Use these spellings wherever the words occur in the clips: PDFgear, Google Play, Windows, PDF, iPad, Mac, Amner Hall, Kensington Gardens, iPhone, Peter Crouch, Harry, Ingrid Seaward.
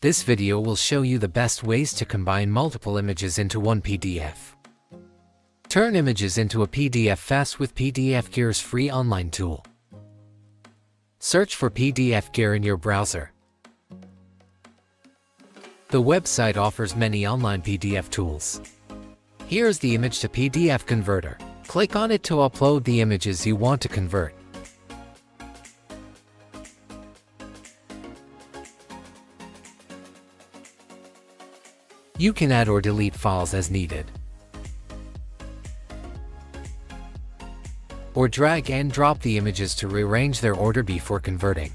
This video will show you the best ways to combine multiple images into one PDF. Turn images into a PDF fast with PDFgear's free online tool. Search for PDFgear in your browser. The website offers many online PDF tools. Here is the image to PDF converter. Click on it to upload the images you want to convert. You can add or delete files as needed, or drag and drop the images to rearrange their order before converting.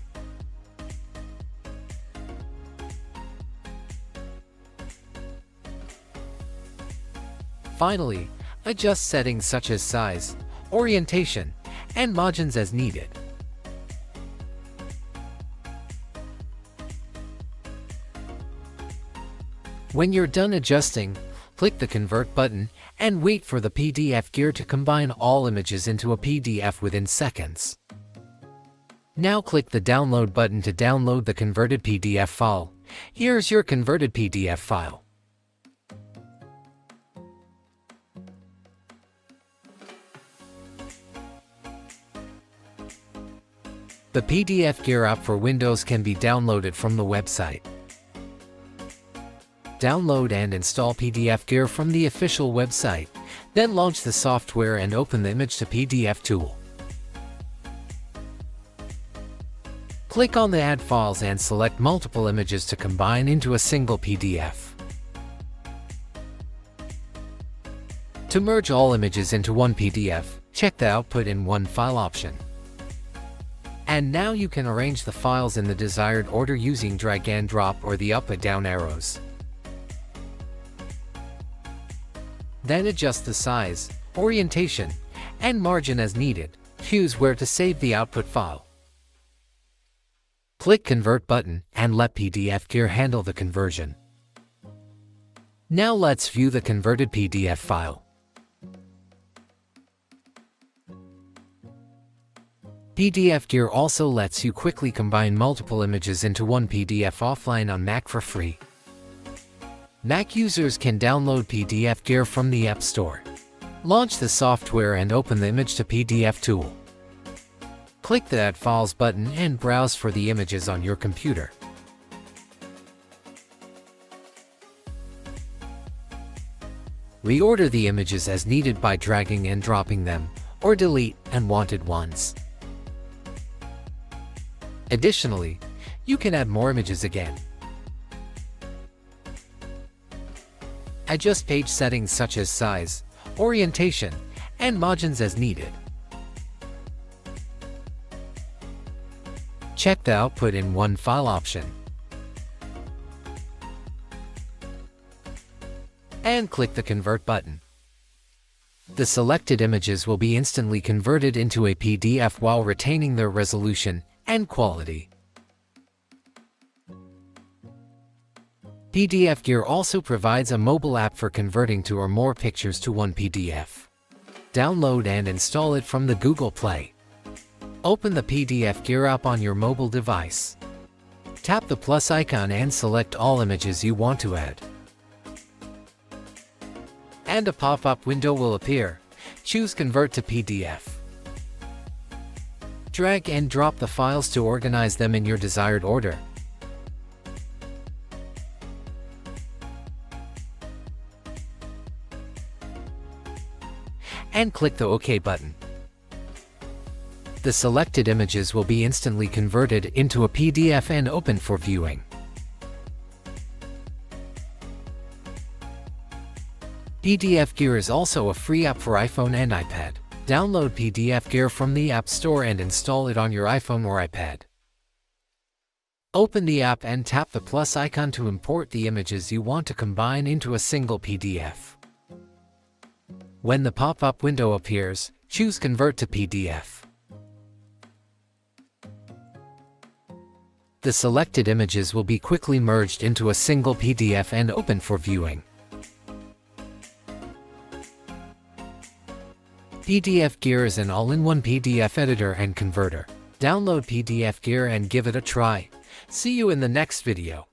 Finally, adjust settings such as size, orientation, and margins as needed. When you're done adjusting, click the Convert button and wait for the PDFgear to combine all images into a PDF within seconds. Now click the Download button to download the converted PDF file. Here's your converted PDF file. The PDFgear app for Windows can be downloaded from the website. Download and install PDFgear from the official website, then launch the software and open the Image to PDF tool. Click on the Add Files and select multiple images to combine into a single PDF. To merge all images into one PDF, check the Output in One File option. And now you can arrange the files in the desired order using drag and drop or the up and down arrows. Then adjust the size, orientation, and margin as needed. Choose where to save the output file. Click Convert button and let PDFgear handle the conversion. Now let's view the converted PDF file. PDFgear also lets you quickly combine multiple images into one PDF offline on Mac for free. Mac users can download PDFgear from the App Store. Launch the software and open the Image to PDF tool. Click the Add Files button and browse for the images on your computer. Reorder the images as needed by dragging and dropping them, or delete unwanted ones. Additionally, you can add more images again. Adjust page settings such as size, orientation, and margins as needed. Check the Output in One File option. And click the Convert button. The selected images will be instantly converted into a PDF while retaining their resolution and quality. PDFgear also provides a mobile app for converting two or more pictures to one PDF. Download and install it from the Google Play. Open the PDFgear app on your mobile device. Tap the plus icon and select all images you want to add. And a pop-up window will appear. Choose Convert to PDF. Drag and drop the files to organize them in your desired order. And click the OK button. The selected images will be instantly converted into a PDF and open for viewing. PDFgear is also a free app for iPhone and iPad. Download PDFgear from the App Store and install it on your iPhone or iPad. Open the app and tap the plus icon to import the images you want to combine into a single PDF. When the pop-up window appears, choose Convert to PDF. The selected images will be quickly merged into a single PDF and open for viewing. PDFgear is an all-in-one PDF editor and converter. Download PDFgear and give it a try. See you in the next video.